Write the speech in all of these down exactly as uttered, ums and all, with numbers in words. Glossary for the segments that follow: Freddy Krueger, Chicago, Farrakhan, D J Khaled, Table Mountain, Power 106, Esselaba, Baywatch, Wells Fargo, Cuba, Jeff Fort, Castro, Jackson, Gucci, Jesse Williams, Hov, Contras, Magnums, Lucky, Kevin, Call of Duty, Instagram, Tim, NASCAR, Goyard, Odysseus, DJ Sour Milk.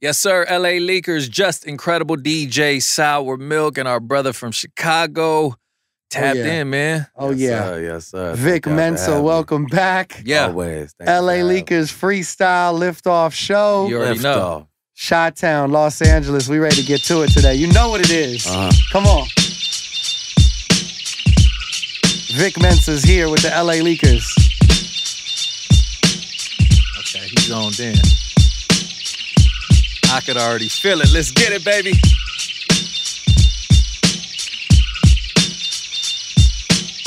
Yes, sir. L A Leakers, just incredible. D J Sour Milk and our brother from Chicago. Tapped oh, yeah. in, man. Oh, yes, yeah. Sir. Yes, sir. Vic Mensa, welcome me. back. Yeah. Always. Thank L A Leakers Freestyle Liftoff Show. You already know. Chi-Town, Los Angeles. We ready to get to it today. You know what it is. Uh-huh. Come on. Vic Mensa's here with the L A Leakers. Okay, he's zoned in. I could already feel it. Let's get it, baby.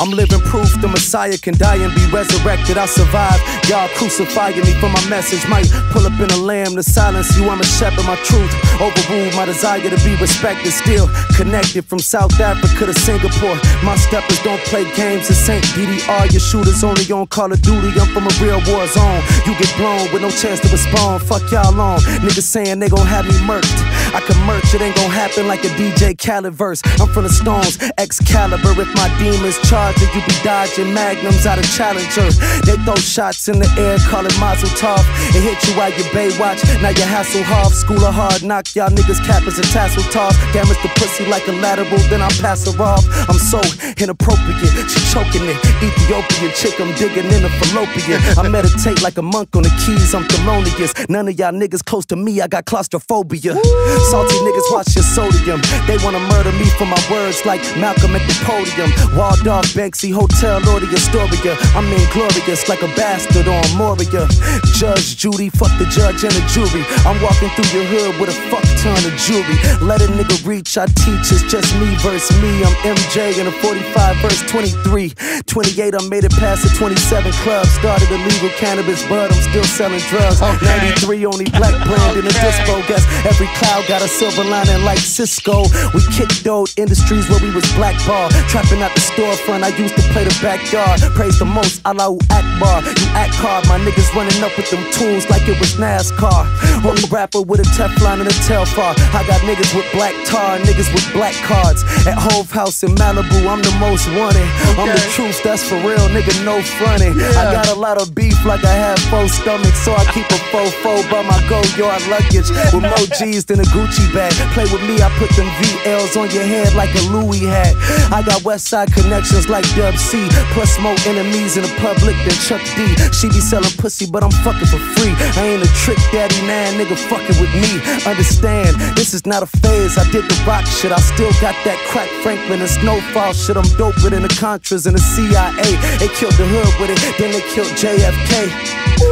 I'm living proof the Messiah can die and be resurrected. I survived. Y'all crucifying me for my message. Might pull up in a lamb to silence you. I'm a shepherd. My truth overruled my desire to be respected. Still connected from South Africa to Singapore. My steppers don't play games. This ain't D D R. Your shooters only on Call of Duty. I'm from a real war zone. You get blown with no chance to respond. Fuck y'all on. Niggas saying they gon' have me murked. I can merch. It ain't gon' happen like a D J Khaled verse. I'm from the Stones. Excalibur. If my demons charge, you be dodging Magnums out of Challenger. They throw shots in the air, call it Mazel Tov. It hit you out your Baywatch, now you hassle half. School of hard knock, y'all niggas cappers and tassel top. Damage the pussy like a lateral, then I pass her off. I'm so inappropriate, she choking it. Ethiopian chick, I'm digging in a fallopian. I meditate like a monk on the keys, I'm Thelonious. None of y'all niggas close to me, I got claustrophobia. Woo! Salty niggas, watch your sodium. They wanna murder me for my words like Malcolm at the podium. Walled off Banksy Hotel or the Astoria. I'm inglorious like a bastard on Moria. Judge Judy, fuck the judge and the jury. I'm walking through your hood with a fuck ton of jewelry. Let a nigga reach, I teach, it's just me versus me. I'm M J in a forty-five verse twenty-three. twenty-eight, I made it past the twenty-seven club. Started illegal cannabis, but I'm still selling drugs. Okay. ninety-three, only black brand in the dispo. Guess every cloud got a silver lining like Cisco. We kicked old industries where we was blackballed. Trapping out the storefront, I used to play the backyard. Praise the most, Allahu Akbar. You act hard, my niggas running up with them tools like it was NASCAR. Only rapper with a Teflon and a Telfar. I got niggas with black tar, niggas with black cards. At Hove House in Malibu, I'm the most wanted. Okay. I'm the truth, that's for real, nigga, no frontin'. Yeah. I got a lot of beef like I have four stomachs, so I keep a fofo by my Goyard luggage. With more G's than a Gucci bag. Play with me, I put them V Ls on your head like a Louis hat. I got Westside connections like Dub C, plus more enemies in the public than Chuck D. She be selling pussy, but I'm fucking for free. I ain't a trick daddy, nah, nigga fucking with me. Understand, this is not a phase. I did the rock shit, I still got that crack Franklin and snowfall shit. I'm doper than the Contras and the C I A. They killed the hood with it, then they killed J F K.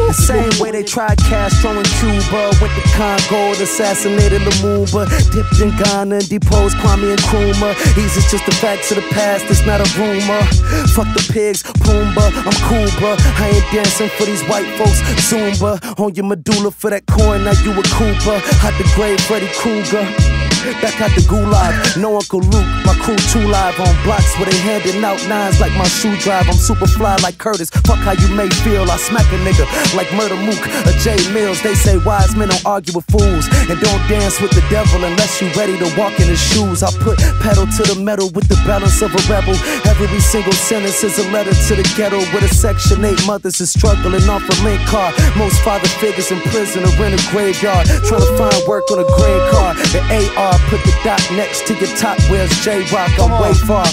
The same way they tried Castro in Cuba, went to Congo, assassinated Lumumba, dipped in Ghana and deposed Kwame Nkrumah. These is just the facts of the past, it's not a rumor. Fuck the pigs, Pumba, I'm cool, bruh. I ain't dancing for these white folks, Zumba. On your medulla for that coin, now you a Cuba. Hot the grave, Freddy Krueger. Back out the gulag, no Uncle Luke. My crew too live on blocks where they handing out nines like my shoe drive. I'm super fly like Curtis, fuck how you may feel. I smack a nigga like Murder Mook or J Mills. They say wise men don't argue with fools, and don't dance with the devil unless you ready to walk in his shoes. I put pedal to the metal with the balance of a rebel. Every single sentence is a letter to the ghetto, where the section eight mothers is struggling off a link card. Most father figures in prison or in a graveyard, trying to find work on a green card. The A R, put the dot next to your top. Where's J-Rock? I'm way far.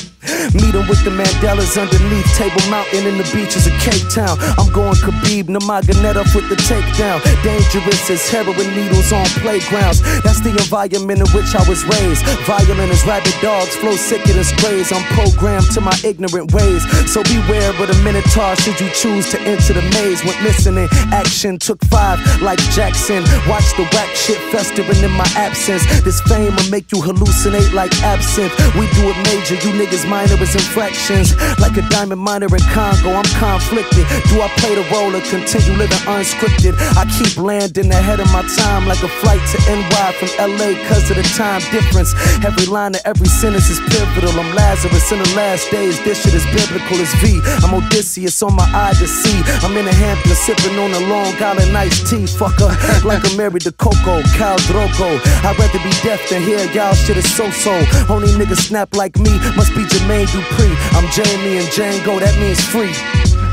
Meeting with the Mandelas underneath Table Mountain in the beaches of Cape Town. I'm going Khabib Nurmagomedov with the takedown. Dangerous as heroin needles on playgrounds. That's the environment in which I was raised. Violent as rabid dogs, flow sicker than sprays. I'm programmed to my ignorant ways, so beware of the minotaur should you choose to enter the maze. Went missing in action, took five like Jackson. Watch the whack shit festering in my absence. This fame will make you hallucinate like absinthe. We do it major, you niggas minor as infractions. Like a diamond miner in Congo, I'm conflicted. Do I play the role or continue living unscripted? I keep landing ahead of my time like a flight to N Y from L A cause of the time difference. Every line of every sentence is pivotal. I'm Lazarus in the last days, this shit is biblical as V. I'm Odysseus on my Odyssey. I'm in the Hampton sipping on a Long Island iced tea, fucker. Like I'm married to Coco, Cal Drogo. I'd rather be deaf than hear y'all shit is so-so. Only niggas snap like me must be Jamaican. Main Dupree, I'm Jamie and Django, that means free.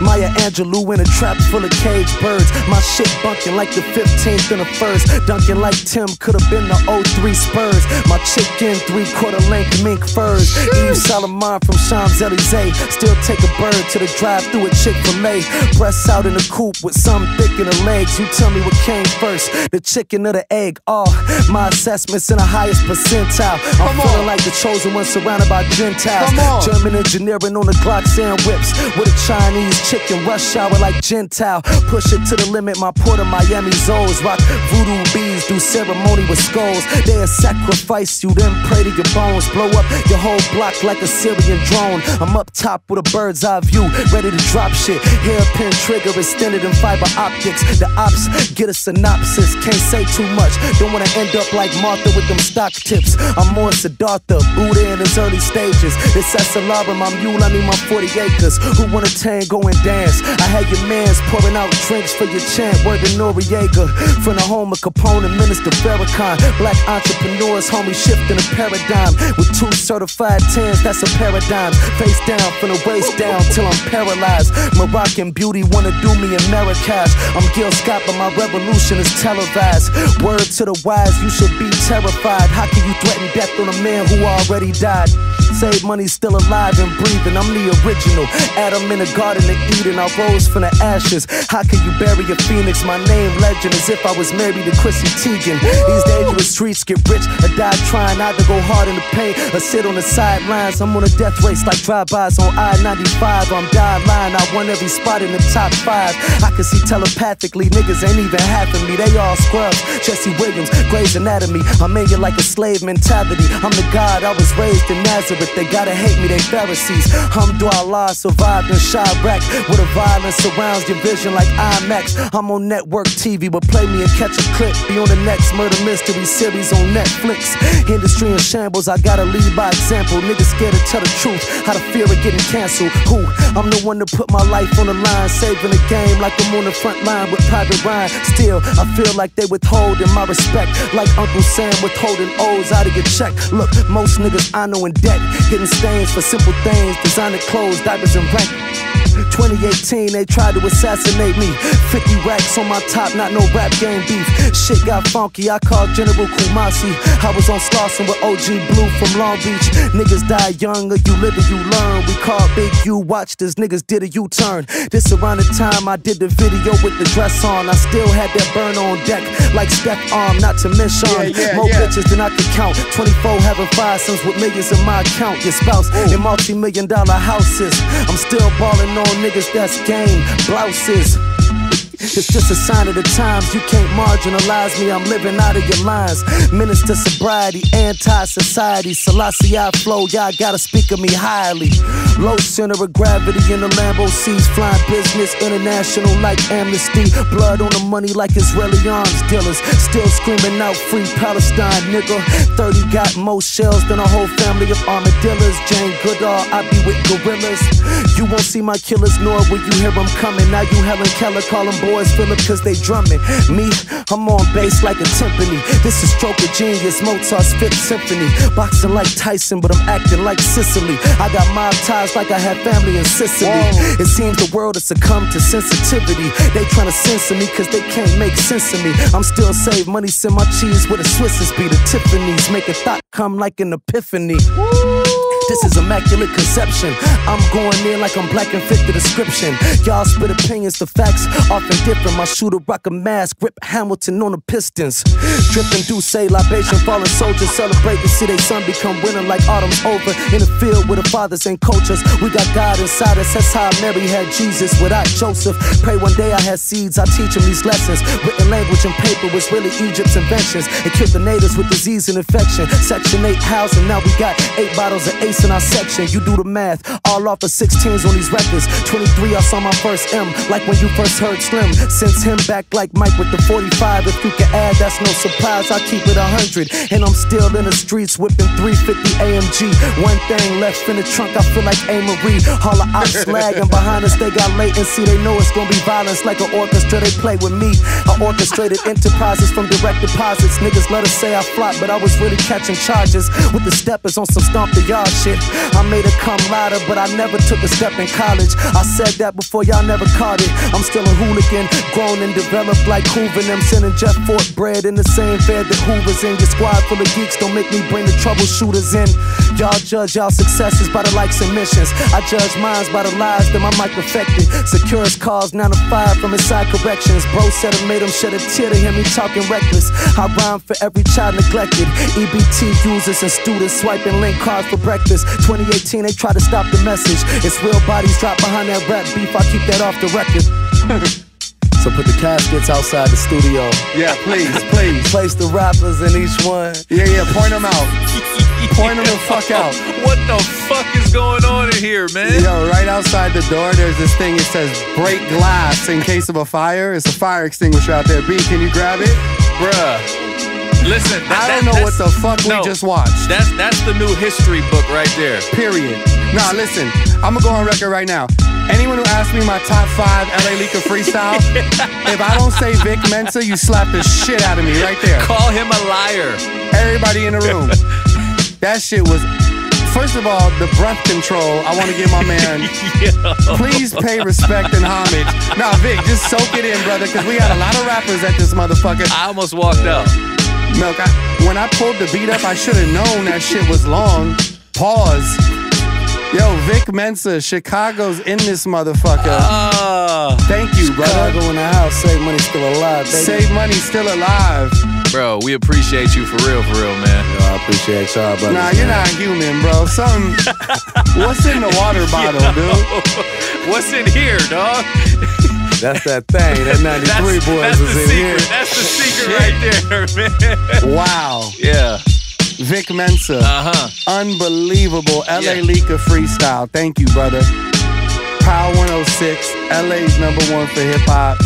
Maya Angelou in a trap full of caged birds. My shit bunking like the fifteenth and the first. Dunking like Tim could have been the oh three Spurs. My chicken three-quarter length mink furs. Eve Salomon from Champs-Elysees. Still take a bird to the drive-thru at Chick-fil-A. Breasts out in the coop with some thick in the legs. You tell me what came first, the chicken or the egg? Oh, my assessment's in the highest percentile. I'm Come feeling on. like the chosen one surrounded by Gentiles. German engineering on the Glock and whips with a Chinese chicken rush hour like Gentile. Push it to the limit, my port of Miami Zoes. Rock voodoo bees, do ceremony with skulls. They'll sacrifice you, then pray to your bones. Blow up your whole block like a Syrian drone. I'm up top with a bird's eye view, ready to drop shit. Hairpin trigger extended in fiber optics. The ops get a synopsis, can't say too much. Don't wanna end up like Martha with them stock tips. I'm more Siddhartha, Buddha in his early stages. It's Esselaba, my mule, I need my forty acres. Who wanna tango and dance? I had your mans pouring out drinks for your chant. Word to Noriega, from the home of Capone and Minister Farrakhan. Black entrepreneurs, homie, shifting a paradigm. With two certified tens, that's a paradigm. Face down from the waist down till I'm paralyzed. Moroccan beauty wanna do me in Marrakesh. I'm Gil Scott, but my revolution is televised. Word to the wise, you should be terrified. How can you threaten death on a man who already died? Save money, still alive and breathing. I'm the original Adam in the Garden of Eden. I rose from the ashes. How can you bury a phoenix? My name legend, as if I was married to Chrissy Teigen. These dangerous streets, get rich or die trying. Either go hard in the paint or sit on the sidelines. I'm on a death race like drive-bys on I ninety-five. I'm dying line, I won every spot in the top five. I can see telepathically niggas ain't even half of me. They all scrubs, Jesse Williams, Grey's Anatomy. I'm in you like a slave mentality. I'm the god, I was raised in Nazareth. They gotta hate me, they Pharisees. Hamdulillah, survived in Chirac, where the violence surrounds your vision like IMAX. I'm on network T V, but play me and catch a clip. Be on the next murder mystery series on Netflix. Industry in shambles, I gotta lead by example. Niggas scared to tell the truth, how the fear of getting canceled. Who? I'm the one to put my life on the line, saving the game like I'm on the front line with Private Ryan. Still, I feel like they withholding my respect, like Uncle Sam withholding O's out of your check. Look, most niggas I know in debt, getting stains for simple things, designer clothes, diapers and rank. twenty eighteen, they tried to assassinate me. fifty racks on my top, not no rap game beef. Shit got funky, I called General Kumasi. I was on Slauson with O G Blue from Long Beach. Niggas die younger, you live and you learn. We called Big U, watched as niggas did a U-turn. This around the time I did the video with the dress on. I still had that burn on deck, like Steph Arm, not to mention. Yeah, yeah, More yeah. bitches than I could count. twenty-four having fivesomes with millions in my account. Your spouse Ooh. in multi-million dollar houses. I'm still ballin' on niggas that's game blouses. It's just a sign of the times. You can't marginalize me. I'm living out of your lines. Minister sobriety, anti-society. Selassie, I flow. Y'all gotta speak of me highly. Low center of gravity in the Lambo seas. Flying business international like Amnesty. Blood on the money like Israeli arms dealers. Still screaming out free Palestine, nigga. thirty got more shells than a whole family of armadillos. Jane Goodall, I be with gorillas. You won't see my killers, nor will you hear them coming. Now you Helen Keller, call them boys. Boys feel it cause they drumming. Me, I'm on bass like a timpani. This is stroke of genius, Mozart's Fifth Symphony. Boxing like Tyson, but I'm acting like Sicily. I got mob ties like I had family in Sicily. Whoa. It seems the world has succumbed to sensitivity. They tryna censor me cause they can't make sense of me. I'm still save money, send my cheese with a Swiss's be. The Tiffany's make a thought come like an epiphany. Woo. This is immaculate conception. I'm going in like I'm black and fit the description. Y'all spit opinions, the facts often different. My shooter rock a mask, grip Hamilton on the Pistons. Dripping Douce, libation, fallen soldiers celebrate to see they son become winner like autumn's over. In the field with the fathers and cultures, we got God inside us. That's how Mary had Jesus without Joseph. Pray one day I had seeds, I teach them these lessons. Written language and paper was really Egypt's inventions. It killed the natives with disease and infection. Section eight housing, now we got eight bottles of eight in our section. You do the math, all off of sixteens on these records. twenty-three, I saw my first M, like when you first heard Slim. Since him back like Mike with the forty-five. If you can add, that's no surprise, I keep it a hundred. And I'm still in the streets whipping three fifty A M G. One thing left in the trunk, I feel like A-Marie. All the ops lagging behind us, they got latency. They know it's gonna be violence like an orchestra. They play with me, I orchestrated enterprises from direct deposits. Niggas let us say I flop, but I was really catching charges with the steppers on some stomp the yard shit. shit. I made a cum laude, but I never took a step in college. I said that before y'all never caught it. I'm still a hooligan, grown and developed like Hoover. I'm sending Jeff Fort bread in the same bed that Hoover's in. Your squad full of geeks, don't make me bring the troubleshooters in. Y'all judge y'all successes by the likes and missions. I judge mines by the lies that my mic affected. Secure as cars, nine to five from inside corrections. Bro said it made him shed a tear to hear me talking reckless. I rhyme for every child neglected. E B T users and students swiping link cards for breakfast. twenty eighteen, they try to stop the message. It's real bodies dropped behind that rap beef. I keep that off the record. So put the caskets outside the studio. Yeah, please, please. Place the rappers in each one. Yeah, yeah, point them out. Point them the fuck out. What the fuck is going on in here, man? Yo, right outside the door, there's this thing that says break glass in case of a fire. It's a fire extinguisher out there. B, can you grab it? Bruh. Listen. That, I don't that, know what the fuck no, we just watched. That's, that's the new history book right there. Period. Nah, listen. I'm going to go on record right now. Anyone who asks me my top five L A Leaker freestyle, if I don't say Vic Mensa, you slap the shit out of me right there. Call him a liar. Everybody in the room. That shit was... First of all, the breath control, I want to give my man... Please pay respect and homage. Nah, Vic, just soak it in, brother, because we got a lot of rappers at this motherfucker. I almost walked out. Milk, I, when I pulled the beat up, I should have known that shit was long. Pause. Yo, Vic Mensa, Chicago's in this motherfucker. Uh, Thank you, brother. Chicago in the house. Save money, still alive. Baby. Save money, still alive. Bro, we appreciate you for real, for real, man. Yo, I appreciate y'all, brother. Nah, you're man. Not human, bro. Something. What's in the water bottle, dude? What's in here, dog? That's that thing. That ninety-three that's, boys that's was in secret. Here. That's the secret right there, man. Wow. Yeah. Vic Mensa. Uh-huh. Unbelievable. L A Yeah. Leaker freestyle. Thank you, brother. Power one oh six, L A's number one for hip-hop.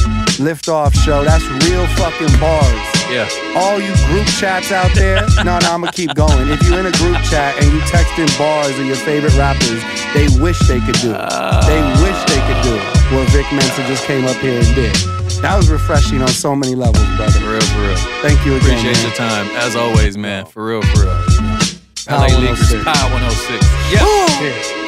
Liftoff show. That's real fucking bars. Yeah. All you group chats out there, no, no, I'm going to keep going. If you're in a group chat and you texting bars of your favorite rappers, they wish they could do it. They wish they could do it. Well, Vic Mensa just came up here and did. That was refreshing on so many levels, brother. For real, for real. Thank you again. Appreciate man. Your time, as always, man. For real, for real. Power L A Leakers, Power one oh six. Yep. Yeah.